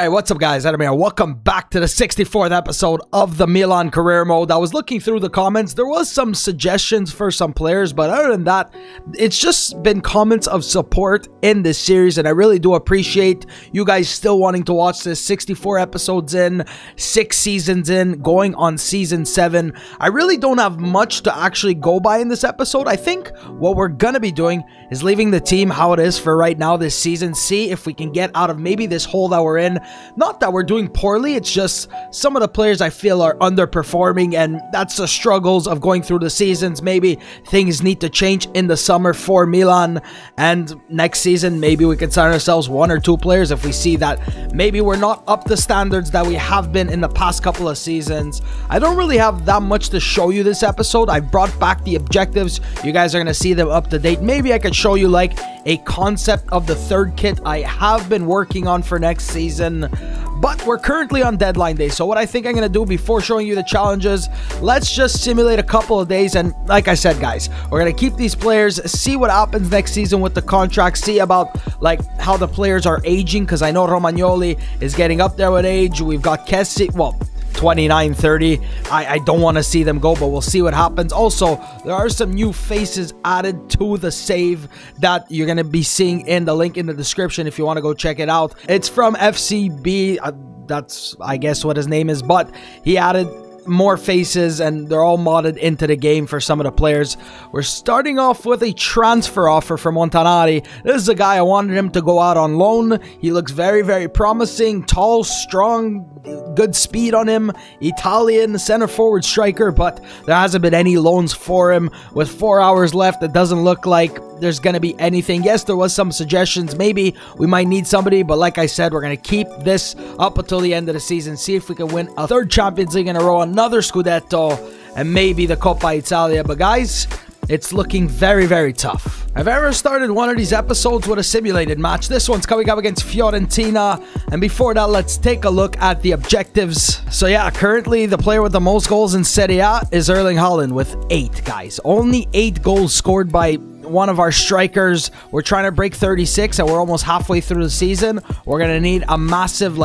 Alright, what's up guys, Adamir. Welcome back to the 64th episode of the Milan Career Mode. I was looking through the comments, there was some suggestions for some players, but other than that, it's just been comments of support in this series, and I really do appreciate you guys still wanting to watch this. 64 episodes in, 6 seasons in, going on season 7. I really don't have much to actually go by in this episode. I think what we're gonna be doing is leaving the team how it is for right now this season, see if we can get out of maybe this hole that we're in. Not that we're doing poorly, it's just some of the players I feel are underperforming, and that's the struggles of going through the seasons. Maybe things need to change in the summer for Milan, and next season maybe we can sign ourselves 1 or 2 players if we see that maybe we're not up to standards that we have been in the past couple of seasons. I don't really have that much to show you this episode. I brought back the objectives. You guys are going to see them up to date. Maybe I could show you like a concept of the third kit I have been working on for next season, but we're currently on deadline day. So what I think I'm going to do before showing you the challenges, let's just simulate a couple of days. And like I said, guys, we're going to keep these players, see what happens next season with the contract, see about like how the players are aging, because I know Romagnoli is getting up there with age. We've got Kessié, well, 29, 30. I don't want to see them go, but we'll see what happens. Also, there are some new faces added to the save that you're going to be seeing in the link in the description if you want to go check it out. It's from FCB. That's, I guess, what his name is, but he added more faces and they're all modded into the game for some of the players. We're starting off with a transfer offer from Montanari. This is a guy I wanted him to go out on loan. He looks very, very promising. Tall, strong, good speed on him. Italian center forward striker, but there hasn't been any loans for him. With 4 hours left, it doesn't look like there's going to be anything. Yes, there was some suggestions. Maybe we might need somebody, but like I said, we're going to keep this up until the end of the season. See if we can win a third Champions League in a row, another Scudetto, and maybe the Coppa Italia. But guys, it's looking very, very tough. I've ever started one of these episodes with a simulated match. This one's coming up against Fiorentina. And before that, let's take a look at the objectives. So yeah, currently the player with the most goals in Serie A is Erling Haaland with 8, guys. Only 8 goals scored by one of our strikers. We're trying to break 36 and we're almost halfway through the season. We're going to need a massive,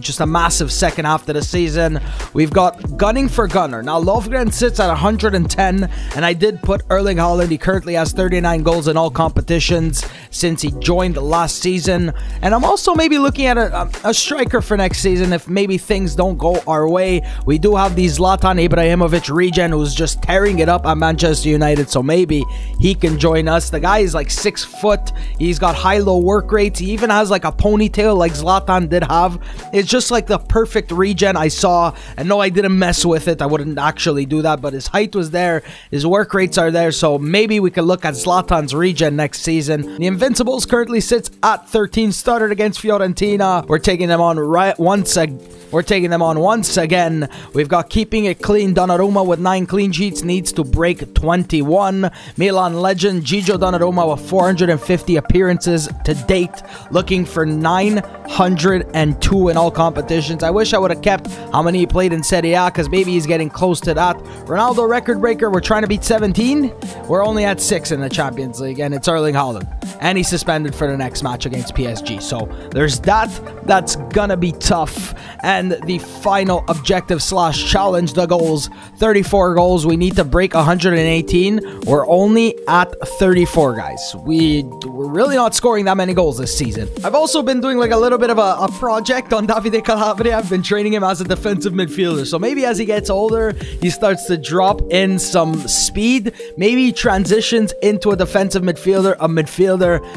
just a massive second half of the season. We've got gunning for gunner. Now, Löfgren sits at 110, and I did put Erling Haaland. He currently has 39 goals in all competitions since he joined last season. And I'm also maybe looking at a striker for next season if maybe things don't go our way. We do have the Zlatan Ibrahimovic regen who's just tearing it up at Manchester United, so maybe he can join us. The guy is like 6 foot. He's got high-low work rates. He even has like a ponytail like Zlatan did have. It's just like the perfect regen I saw. And no, I didn't mess with it. I wouldn't actually do that. But his height was there. His work rates are there. So maybe we could look at Zlatan's regen next season. The Invincibles currently sits at 13. Started against Fiorentina. We're taking them on once again. We've got keeping it clean. Donnarumma with 9 clean sheets needs to break 21. Milan legend Gigio Donnarumma with 450 appearances to date, looking for 902 in all competitions. I wish I would have kept how many he played in Serie A, because maybe he's getting close to that. Ronaldo record breaker. We're trying to beat 17. We're only at 6 in the Champions League, and it's Erling Haaland. And he's suspended for the next match against PSG. So there's that. That's gonna be tough. And the final objective slash challenge, the goals. 34 goals. We need to break 118. We're only at 34, guys. We're really not scoring that many goals this season. I've also been doing like a little bit of a project on Davide Calabria. I've been training him as a defensive midfielder. So maybe as he gets older, he starts to drop in some speed. Maybe he transitions into a defensive midfielder,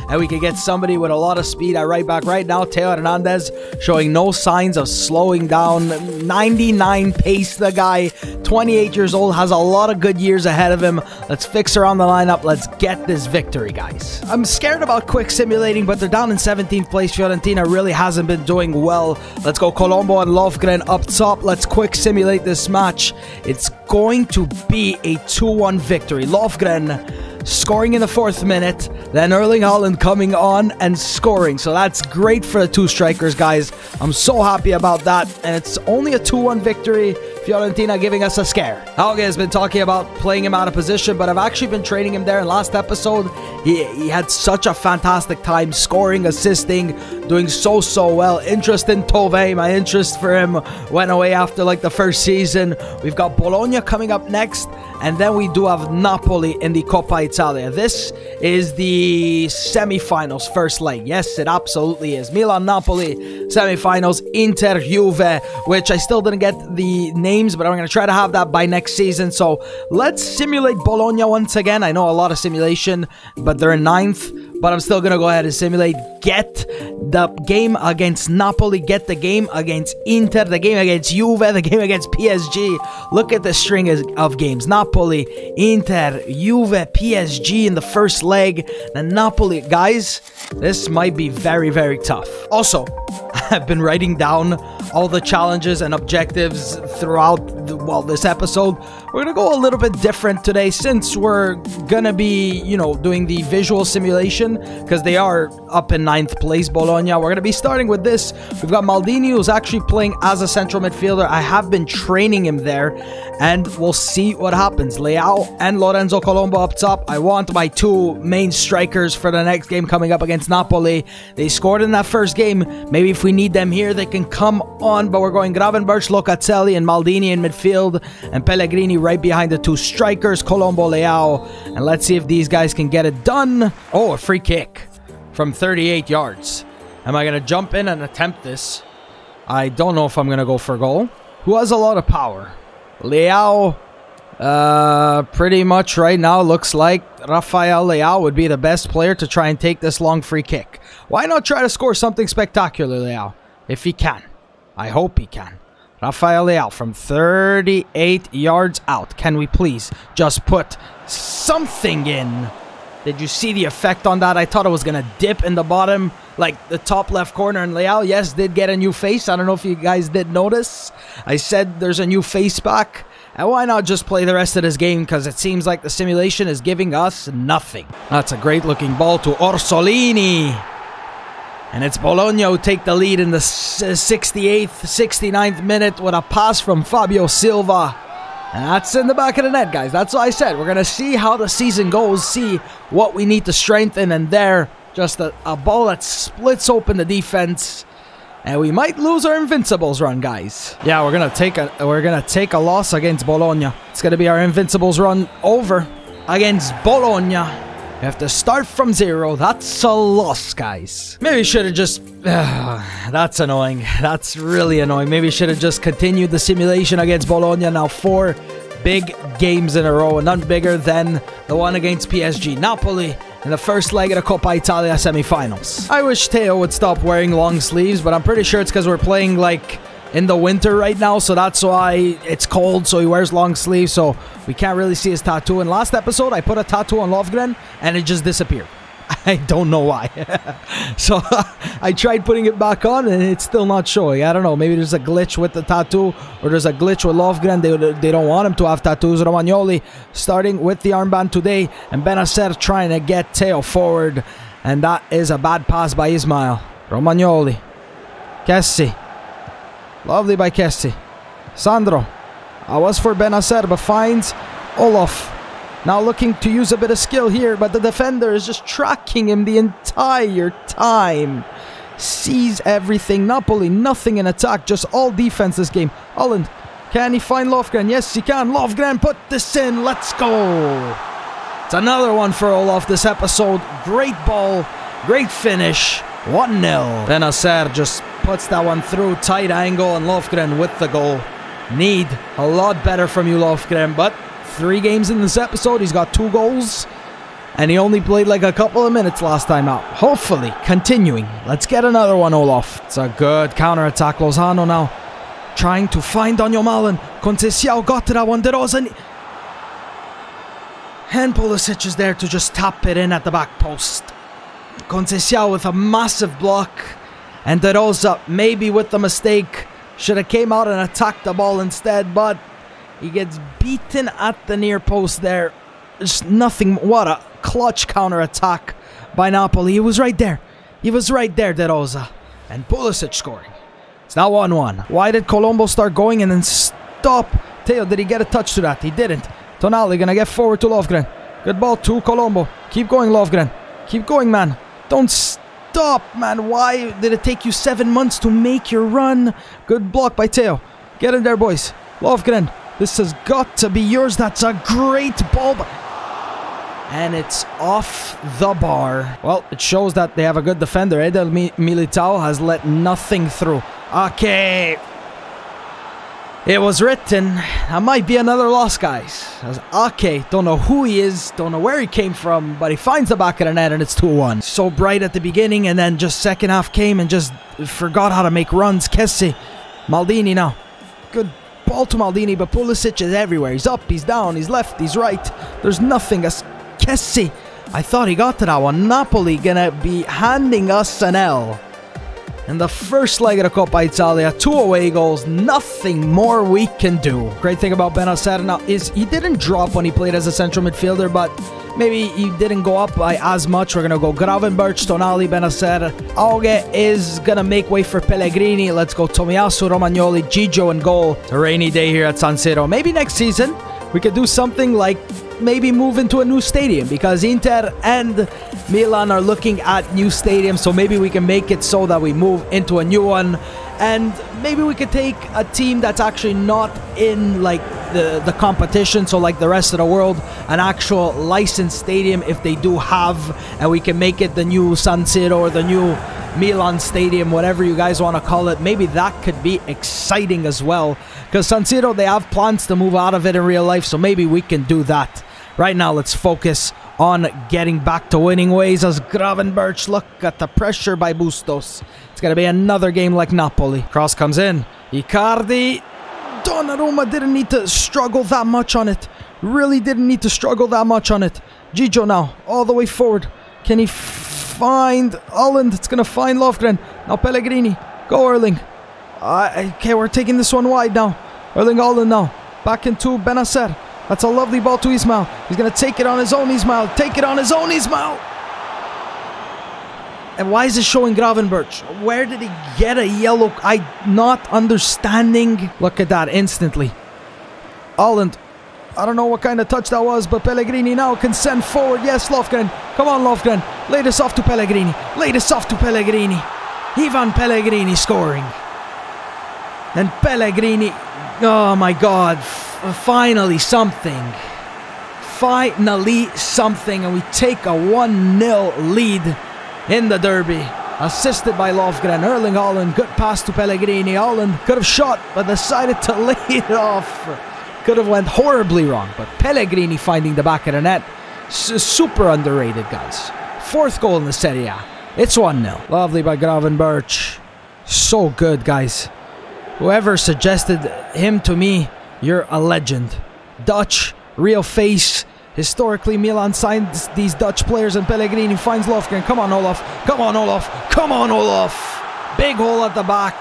and we could get somebody with a lot of speed at right back. Right now, Teo Hernandez showing no signs of slowing down. 99 pace, the guy. 28 years old, has a lot of good years ahead of him. Let's fix around the lineup. Let's get this victory, guys. I'm scared about quick simulating, but they're down in 17th place. Fiorentina really hasn't been doing well. Let's go Colombo and Löfgren up top. Let's quick simulate this match. It's going to be a 2-1 victory. Löfgren scoring in the 4th minute, then Erling Haaland coming on and scoring. So that's great for the two strikers, guys. I'm so happy about that. And it's only a 2-1 victory. Fiorentina giving us a scare. Hauge has been talking about playing him out of position, but I've actually been training him there. In last episode, he had such a fantastic time scoring, assisting, doing so well. Interest in Tove, my interest for him went away after like the first season. We've got Bologna coming up next, and then we do have Napoli in the Coppa Italia. This is the semi-finals first leg. Yes, it absolutely is. Milan-Napoli semi-finals, Inter-Juve, which I still didn't get the names, but I'm going to try to have that by next season. So let's simulate Bologna once again. I know a lot of simulation, but they're in 9th. But I'm still going to go ahead and simulate. Get the game against Napoli. Get the game against Inter. The game against Juve. The game against PSG. Look at the string of games. Napoli, Inter, Juve, PSG in the first leg. And Napoli, guys, this might be very tough. Also, I've been writing down all the challenges and objectives throughout this episode. We're going to go a little bit different today, since we're going to be, you know, doing the visual simulation, because they are up in 9th place, Bologna. We're going to be starting with this. We've got Maldini, who's actually playing as a central midfielder. I have been training him there, and we'll see what happens. Leao and Lorenzo Colombo up top. I want my two main strikers for the next game coming up against Napoli. They scored in that first game. Maybe if we need them here, they can come on, but we're going Gravenberch, Locatelli, and Maldini in midfield, and Pellegrini right behind the two strikers, Colombo, Leao, and let's see if these guys can get it done. Oh, a free kick from 38 yards. Am I going to jump in and attempt this? I don't know if I'm going to go for a goal. Who has a lot of power? Leao, pretty much right now looks like Rafael Leao would be the best player to try and take this long free kick. Why not try to score something spectacular, Leao, if he can? I hope he can. Rafael Leao from 38 yards out. Can we please just put something in? Did you see the effect on that? I thought it was going to dip in the bottom, like the top left corner. And Leao, yes, did get a new face. I don't know if you guys did notice. I said there's a new face back. And why not just play the rest of this game? Because it seems like the simulation is giving us nothing. That's a great-looking ball to Orsolini. And it's Bologna who take the lead in the 68th, 69th minute with a pass from Fabio Silva. And that's in the back of the net, guys. That's what I said. We're going to see how the season goes, see what we need to strengthen. And there, just a ball that splits open the defense. And we might lose our Invincibles run, guys. Yeah, we're gonna take a loss against Bologna. It's gonna be our Invincibles run over against Bologna. We have to start from zero. That's a loss, guys. Maybe should have just... that's annoying. That's really annoying. Maybe should have just continued the simulation against Bologna. Now 4 big games in a row, and none bigger than the one against PSG. Napoli in the first leg of the Coppa Italia semifinals. I wish Teo would stop wearing long sleeves, but I'm pretty sure it's because we're playing like in the winter right now, so that's why it's cold, so he wears long sleeves, so we can't really see his tattoo. In last episode, I put a tattoo on Löfgren, and it just disappeared. I don't know why. So I tried putting it back on, and it's still not showing. I don't know. Maybe there's a glitch with the tattoo, or there's a glitch with Löfgren. They don't want him to have tattoos. Romagnoli starting with the armband today, and Bennacer trying to get Teo forward. And that is a bad pass by Ismail. Romagnoli. Kessié. Lovely by Kessié. Sandro. I was for Bennacer, but finds Olof. Now looking to use a bit of skill here, but the defender is just tracking him the entire time. Sees everything. Napoli, nothing in attack, just all defense this game. Haaland, can he find Löfgren? Yes, he can. Löfgren, put this in. Let's go. It's another one for Olof this episode. Great ball, great finish. 1-0. Bennacer just puts that one through. Tight angle, and Löfgren with the goal. Need a lot better from you, Löfgren, but... 3 games in this episode, he's got 2 goals, and he only played like a couple of minutes last time out. Hopefully, continuing. Let's get another one, Olof. It's a good counter-attack. Lozano now trying to find Daniel Malin. Conceição got to that one. De Rosa. And Pulisic is there to just tap it in at the back post. Conceição with a massive block, and De Rosa, maybe with the mistake, should have came out and attacked the ball instead, but he gets beaten at the near post there. There's nothing. What a clutch counter-attack by Napoli. He was right there. He was right there, De Rosa. And Pulisic scoring. It's now 1-1. Why did Colombo start going and then stop. Teo, did he get a touch to that? He didn't. Tonali gonna get forward to Löfgren. Good ball to Colombo. Keep going, Löfgren. Keep going, man. Don't stop, man. Why did it take you 7 months to make your run? Good block by Teo. Get in there, boys. Löfgren, this has got to be yours. That's a great ball. And it's off the bar. Well, it shows that they have a good defender. Eder Militão has let nothing through. Okay. It was written. That might be another loss, guys. Okay, don't know who he is, don't know where he came from, but he finds the back of the net and it's 2-1. So bright at the beginning, and then just second half came and just forgot how to make runs. Kessié, Maldini now. Good ball to Maldini, but Pulisic is everywhere. He's up, he's down, he's left, he's right. There's nothing. Kessié, I thought he got to that one. Napoli gonna be handing us an L. And the first leg of the Coppa Italia, 2 away goals, nothing more we can do. Great thing about Bennacer now is he didn't drop when he played as a central midfielder, but maybe he didn't go up by as much. We're going to go Gravenberch, Tonali, Bennacer. Auge is going to make way for Pellegrini. Let's go Tomiyasu, Romagnoli, Gigio in goal. It's a rainy day here at San Siro. Maybe next season we could do something like maybe move into a new stadium, because Inter and Milan are looking at new stadiums, so maybe we can make it so that we move into a new one, and maybe we could take a team that's actually not in like the competition, so like the rest of the world, an actual licensed stadium if they do have, and we can make it the new San Siro or the new Milan Stadium, whatever you guys want to call it. Maybe that could be exciting as well, because San Siro, they have plans to move out of it in real life, so maybe we can do that. Right now, let's focus on getting back to winning ways as Gravenberch. Look at the pressure by Bustos. It's going to be another game like Napoli. Cross comes in. Icardi. Donnarumma didn't need to struggle that much on it. Really didn't need to struggle that much on it. Gigio now, all the way forward. Can he find Haaland? It's going to find Löfgren. Now Pellegrini. Go Erling. Okay, we're taking this one wide now. Erling Haaland now. Back into Bennacer. That's a lovely ball to Ismail. He's going to take it on his own, Ismail. Take it on his own, Ismail. And why is it showing Gravenberch? Where did he get a yellow? I'm not understanding. Look at that instantly. Haaland. I don't know what kind of touch that was, but Pellegrini now can send forward. Yes, Löfgren. Come on, Löfgren. Lay this off to Pellegrini. Lay this off to Pellegrini. Ivan Pellegrini scoring. And Pellegrini... Oh my God. Finally something. Finally something. And we take a 1-0 lead in the derby. Assisted by Löfgren. Erling Haaland. Good pass to Pellegrini. Haaland could have shot, but decided to lay it off. Could have went horribly wrong. But Pellegrini finding the back of the net. Super underrated, guys. 4th goal in the Serie A. It's 1-0. Lovely by Gravenberch. So good, guys. Whoever suggested him to me, you're a legend. Dutch, real face. Historically, Milan signs these Dutch players, and Pellegrini finds Löfgren. Come on, Olaf. Come on, Olaf. Come on, Olaf. Big hole at the back.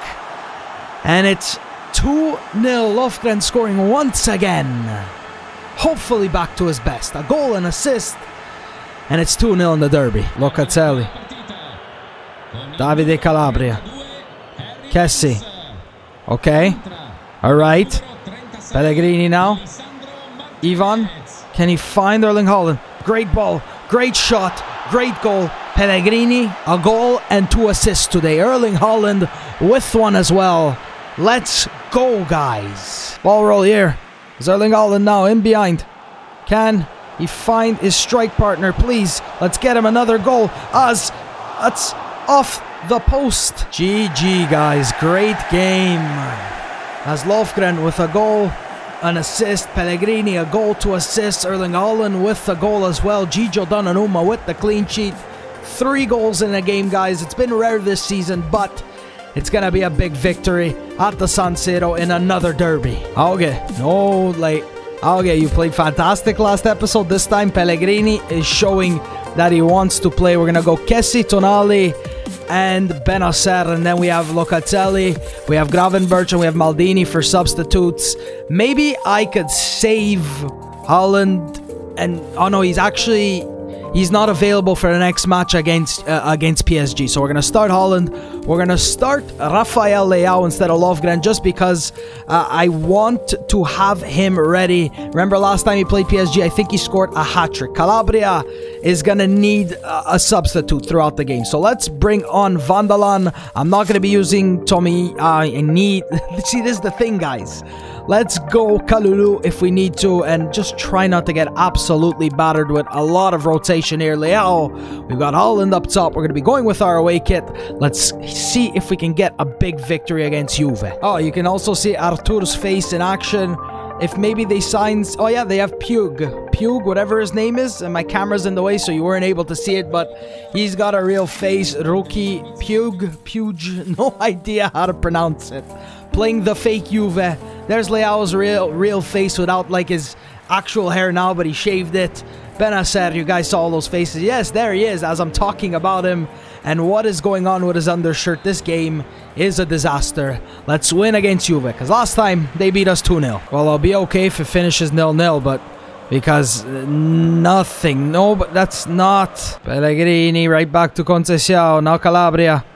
And it's 2-0. Löfgren scoring once again. Hopefully back to his best. A goal and assist. And it's 2-0 in the derby. Locatelli. Davide Calabria. Kessié. Okay. Alright. Pellegrini now. Ivan. Can he find Erling Haaland? Great ball. Great shot. Great goal. Pellegrini. A goal and 2 assists today. Erling Haaland with 1 as well. Let's go, guys. Ball roll here. Erling Haaland now in behind. Can he find his strike partner, please? Let's get him another goal. That's off the post. GG, guys. Great game. As Löfgren with a goal, an assist. Pellegrini a goal to assist. Erling Haaland with a goal as well. Gigio Donnarumma with the clean sheet. 3 goals in a game, guys. It's been rare this season, but it's going to be a big victory at the San Siro in another derby. Okay, no, like, okay, you played fantastic last episode. This time, Pellegrini is showing that he wants to play. We're going to go Kessié, Tonali, and Bennacer. And then we have Locatelli, we have Gravenberch, and we have Maldini for substitutes. Maybe I could save Haaland. And, oh no, he's actually... He's not available for the next match against PSG. So we're going to start Haaland We're going to start Rafael Leao instead of Löfgren just because I want to have him ready. Remember last time he played PSG, I think he scored a hat-trick. Calabria is going to need a substitute throughout the game. So let's bring on Vandalan. I'm not going to be using Tommy. I need... See, this is the thing, guys. Let's go Kalulu if we need to, and just try not to get absolutely battered with a lot of rotation here. Leao, we've got Haaland up top. We're going to be going with our away kit. Let's see if we can get a big victory against Juve. Oh, you can also see Artur's face in action. If maybe they sign... Oh yeah, they have Pug, whatever his name is. And my camera's in the way, so you weren't able to see it, but he's got a real face. Rookie Pug, no idea how to pronounce it. Playing the fake Juve. There's Leao's real face without like his actual hair now, but he shaved it. Bennacer, you guys saw all those faces. Yes, there he is as I'm talking about him. And what is going on with his undershirt? This game is a disaster. Let's win against Juve, because last time they beat us 2-0. Well, I'll be okay if it finishes 0-0, but because nothing. No, but that's not... Pellegrini right back to Conceição. Now Calabria.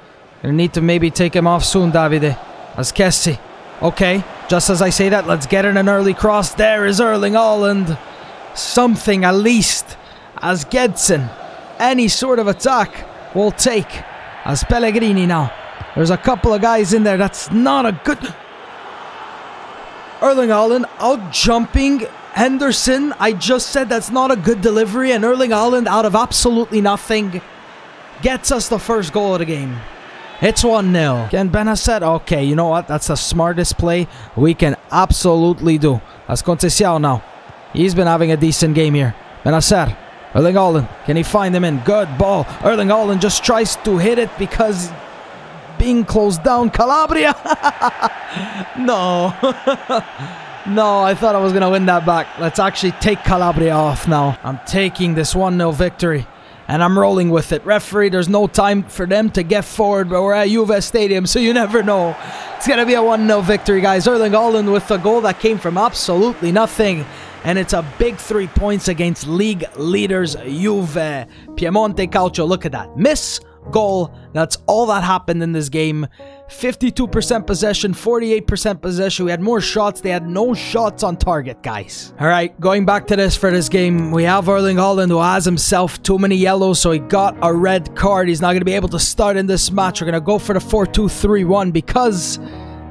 You need to maybe take him off soon, Davide. As Kessié. Okay, just as I say that, let's get in an early cross. There is Erling Haaland. Something at least as Gedson. Any sort of attack will take as Pellegrini now. There's a couple of guys in there. That's not a good... Erling Haaland out-jumping Henderson. I just said that's not a good delivery. And Erling Haaland out of absolutely nothing gets us the first goal of the game. It's 1-0. Can Bennacer? Okay, you know what? That's the smartest play we can absolutely do. As Conceição now. He's been having a decent game here. Bennacer. Erling Haaland. Can he find him in? Good ball. Erling Haaland just tries to hit it because being closed down. Calabria. No. No, I thought I was going to win that back. Let's actually take Calabria off now. I'm taking this 1-0 victory. And I'm rolling with it. Referee, there's no time for them to get forward, but we're at Juve Stadium, so you never know. It's going to be a 1-0 victory, guys. Erling Haaland with a goal that came from absolutely nothing. And it's a big 3 points against league leaders Juve. Piemonte Calcio, look at that. Miss, goal. That's all that happened in this game. 52% possession, 48% possession. We had more shots. They had no shots on target, guys. All right, going back to this for this game. We have Erling Haaland, who has himself too many yellows, so he got a red card. He's not going to be able to start in this match. We're going to go for the 4-2-3-1 because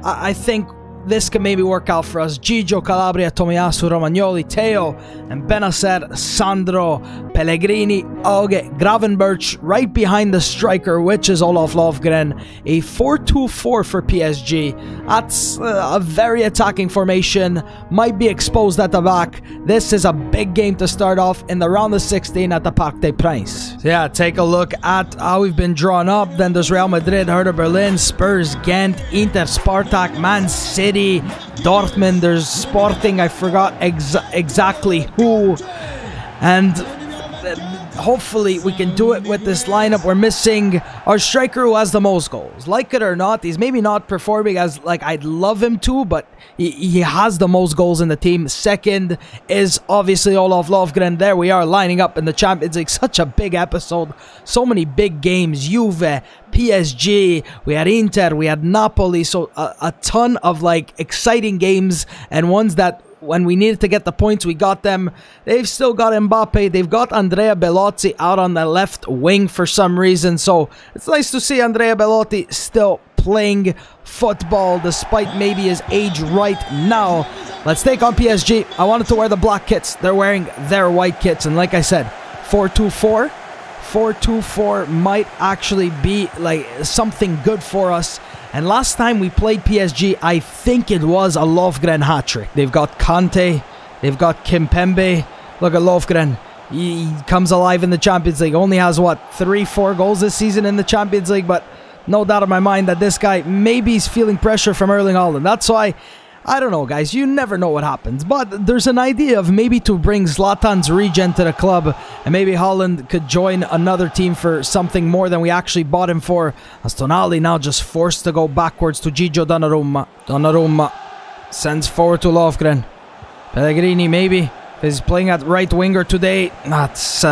I think this can maybe work out for us. Gigio, Calabria, Tomiyasu, Romagnoli, Teo, and Bennacer, Sandro, Pellegrini, Auge, Gravenberch, right behind the striker, which is Olaf Löfgren. A 4-2-4 for PSG. That's a very attacking formation. Might be exposed at the back. This is a big game to start off in the round of 16 at the Parc des Princes. So yeah, take a look at how we've been drawn up. Then there's Real Madrid, Hertha Berlin, Spurs, Ghent, Inter, Spartak, Man City, Dortmund, there's Sporting, I forgot exactly who, and hopefully we can do it with this lineup. We're missing our striker who has the most goals. Like it or not, he's maybe not performing as like I'd love him to, but he has the most goals in the team. Second is obviously Olaf Löfgren. There we are lining up in the Champions League. Such a big episode. So many big games. Juve, PSG, we had Inter, we had Napoli. So a ton of like exciting games and ones that when we needed to get the points, we got them. They've still got Mbappe. They've got Andrea Belotti out on the left wing for some reason. So it's nice to see Andrea Belotti still playing football despite maybe his age right now. Let's take on PSG. I wanted to wear the black kits. They're wearing their white kits. And like I said, 4-2-4. 4-2-4 might actually be like something good for us. And last time we played PSG, I think it was a Löfgren hat-trick. They've got Kante, they've got Kimpembe. Look at Löfgren. He comes alive in the Champions League. Only has, what, 3-4 goals this season in the Champions League. But no doubt in my mind that this guy maybe is feeling pressure from Erling Haaland. That's why... I don't know, guys. You never know what happens. But there's an idea of maybe to bring Zlatan's regen to the club. And maybe Haaland could join another team for something more than we actually bought him for. As Tonali now just forced to go backwards to Gigio Donnarumma. Donnarumma sends forward to Löfgren. Pellegrini maybe is playing at right winger today. That's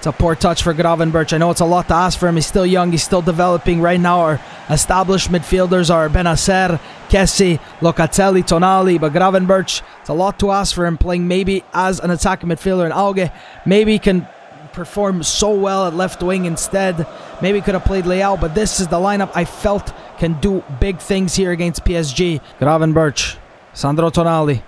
It's a poor touch for Gravenberch. I know it's a lot to ask for him. He's still young. He's still developing. Right now, our established midfielders are Bennacer, Kessié, Locatelli, Tonali. But Gravenberch, it's a lot to ask for him, playing maybe as an attacking midfielder. And Auge maybe can perform so well at left wing instead. Maybe could have played Leao. But this is the lineup I felt can do big things here against PSG. Gravenberch, Sandro Tonali,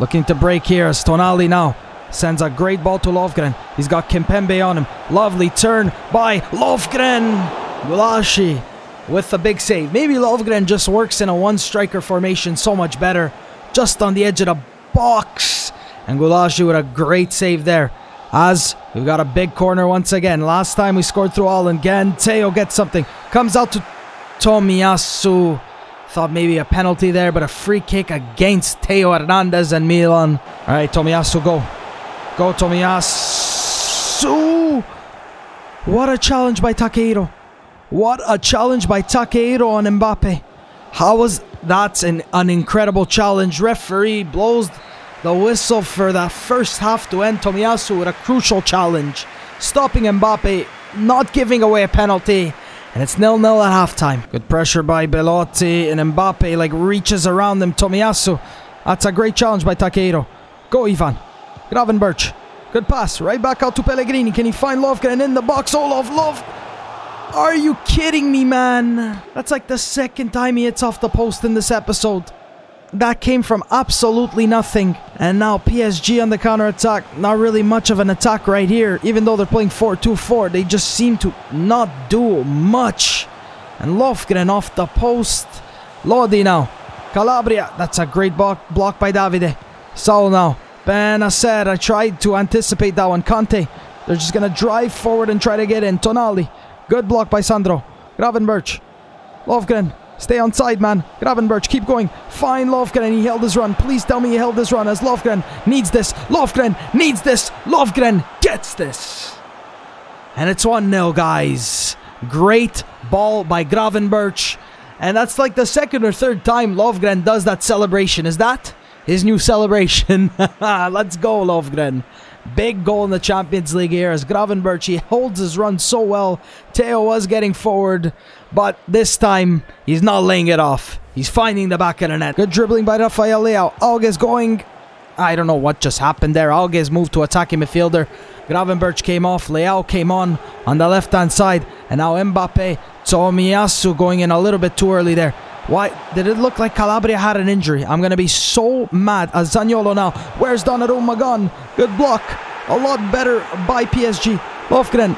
looking to break here as Tonali now sends a great ball to Löfgren. He's got Kimpembe on him. Lovely turn by Löfgren. Gulashi with the big save. Maybe Löfgren just works in a one-striker formation so much better. Just on the edge of the box. And Gulashi with a great save there. As we've got a big corner once again. Last time we scored through Haaland. Ganteo gets something. Comes out to Tomiyasu. Thought maybe a penalty there, but a free kick against Teo Hernandez and Milan. All right, Tomiyasu, go. Go Tomiyasu! What a challenge by Takeiro. What a challenge by Takeiro on Mbappe. How was that an incredible challenge? Referee blows the whistle for that first half to end Tomiyasu with a crucial challenge. Stopping Mbappe, not giving away a penalty. And it's 0-0 at halftime. Good pressure by Belotti, and Mbappe like reaches around him. Tomiyasu. That's a great challenge by Takeiro. Go Ivan. Gravenberch, good pass, right back out to Pellegrini. Can he find Löfgren in the box? Olaf Löf! Are you kidding me, man? That's like the second time he hits off the post in this episode. That came from absolutely nothing. And now PSG on the counter-attack. Not really much of an attack right here. Even though they're playing 4-2-4, they just seem to not do much. And Löfgren off the post. Lodi now. Calabria, that's a great block by Davide. Saul now. Bennacer, I tried to anticipate that one. Kante, they're just going to drive forward and try to get in. Tonali, good block by Sandro. Gravenberch, Löfgren, stay on side, man. Gravenberch, keep going. Find Löfgren, he held his run. Please tell me he held his run as Löfgren needs this. Löfgren needs this. Löfgren gets this. And it's 1-0, guys. Great ball by Gravenberch. And that's like the second or third time Löfgren does that celebration. Is that his new celebration? Let's go, Löfgren. Big goal in the Champions League here as Gravenberch, he holds his run so well. Teo was getting forward, but this time he's not laying it off. He's finding the back of the net. Good dribbling by Rafael Leao. Auge's going. I don't know what just happened there. Auge's moved to attacking midfielder. Gravenberch came off. Leao came on the left-hand side. And now Mbappe, Tomiyasu going in a little bit too early there. Why did it look like Calabria had an injury? I'm going to be so mad. As Zaniolo now. Where's Donnarumma gone? Good block. A lot better by PSG. Löfgren,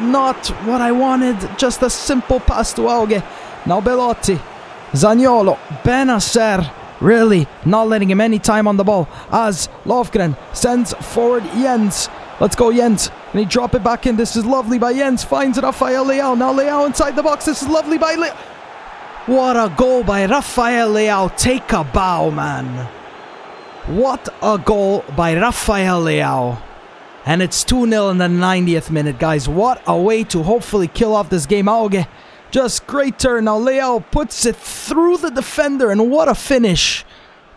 not what I wanted. Just a simple pass to Auge. Now Belotti. Zaniolo. Bennacer. Really not letting him any time on the ball. As Löfgren sends forward Jens. Let's go Jens. And he drop it back in. This is lovely by Jens. Finds Rafael Leao. Now Leao inside the box. This is lovely by Leao. What a goal by Rafael Leao. Take a bow, man. What a goal by Rafael Leao. And it's 2-0 in the 90th minute, guys. What a way to hopefully kill off this game. Auge, just great turn. Now Leao puts it through the defender, and what a finish.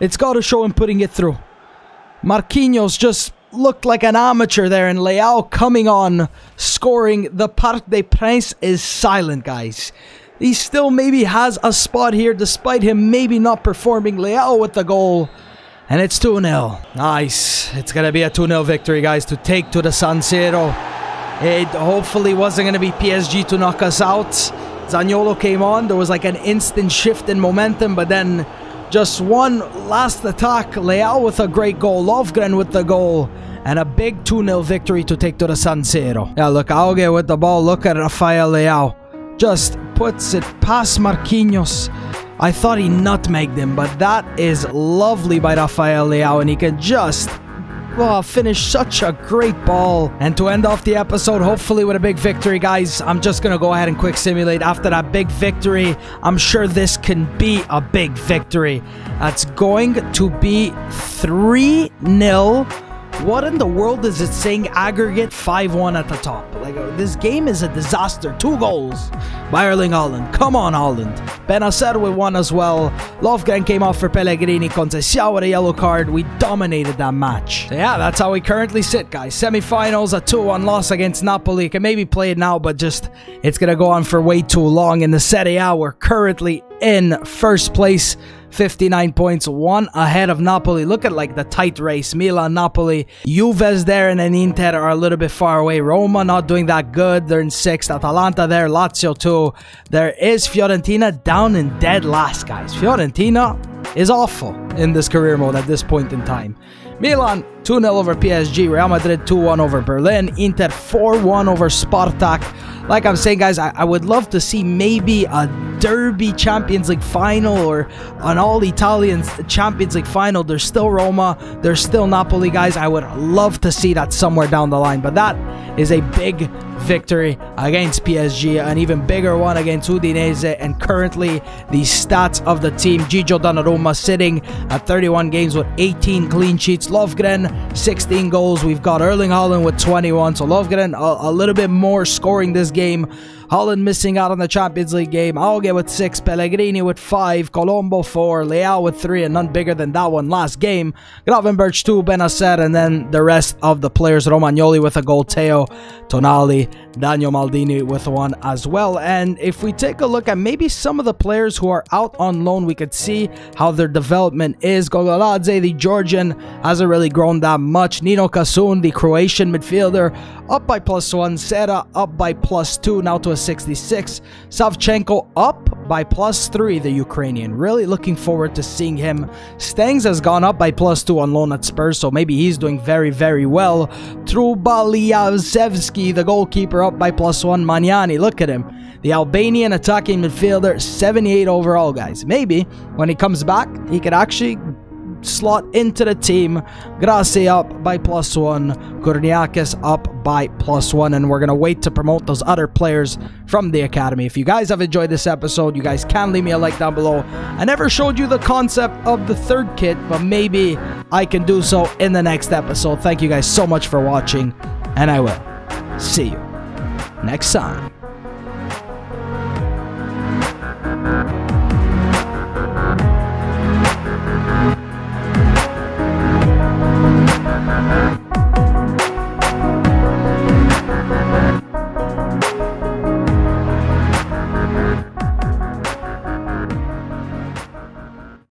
It's got to show him putting it through. Marquinhos just looked like an amateur there, and Leao coming on, scoring. The Parc des Princes is silent, guys. He still maybe has a spot here, despite him maybe not performing. Leao with the goal. And it's 2-0. Nice. It's going to be a 2-0 victory, guys, to take to the San Siro. It hopefully wasn't going to be PSG to knock us out. Zaniolo came on. There was like an instant shift in momentum. But then just one last attack. Leao with a great goal. Löfgren with the goal. And a big 2-0 victory to take to the San Siro. Yeah, look, Auge with the ball. Look at Rafael Leao. Just puts it past Marquinhos. I thought he nutmegged him, but that is lovely by Rafael Leao, and he can just finish such a great ball. And to end off the episode, hopefully with a big victory, guys, I'm just going to go ahead and quick simulate. After that big victory, I'm sure this can be a big victory. That's going to be 3-0 What in the world is it saying aggregate 5-1 at the top? Like, this game is a disaster. 2 goals by Erling Haaland. Come on, Haaland. Bennacer with 1 as well. Löfgren came off for Pellegrini. Conceição with a yellow card. We dominated that match. So yeah, that's how we currently sit, guys. Semi-finals, a 2-1 loss against Napoli. Can maybe play it now, but just it's going to go on for way too long. In the Serie A, we're currently in first place. 59 points, 1 ahead of Napoli. Look at like the tight race. Milan, Napoli, Juve's there, and then Inter are a little bit far away. Roma not doing that good. They're in 6th. Atalanta there, Lazio 2. There is Fiorentina down in dead last, guys. Fiorentina is awful in this career mode at this point in time. Milan 2-0 over PSG. Real Madrid 2-1 over Berlin. Inter 4-1 over Spartak. Like I'm saying, guys, I would love to see maybe a Derby Champions League final or an all-Italian Champions League final. There's still Roma. There's still Napoli, guys. I would love to see that somewhere down the line. But that is a big victory against PSG, an even bigger one against Udinese, and currently the stats of the team: Gigio Donnarumma sitting at 31 games with 18 clean sheets, Löfgren 16 goals, we've got Erling Haaland with 21, so Löfgren a little bit more scoring this game. Haaland missing out on the Champions League game. Auge with 6, Pellegrini with 5, Colombo 4, Leao with 3, and none bigger than that one last game. Gravenberch 2, Bennacer, and then the rest of the players: Romagnoli with a goal, Teo, Tonali, Daniel Maldini with 1 as well. And if we take a look at maybe some of the players who are out on loan, we could see how their development is. Gogoladze, the Georgian, hasn't really grown that much. Nino Kassoun, the Croatian midfielder, up by +1. Serra up by +2, now to a 66. Savchenko up by +3, the Ukrainian. Really looking forward to seeing him. Stengs has gone up by +2 on loan at Spurs, so maybe he's doing very, very well. Trubaliazevski, the goalkeeper, up by +1. Magnani, look at him, the Albanian attacking midfielder, 78 overall, guys. Maybe when he comes back, he could actually slot into the team. Gracie up by +1. Korniakis up by +1. And we're going to wait to promote those other players from the academy. If you guys have enjoyed this episode, you guys can leave me a like down below. I never showed you the concept of the third kit, but maybe I can do so in the next episode. Thank you guys so much for watching, and I will see you next time.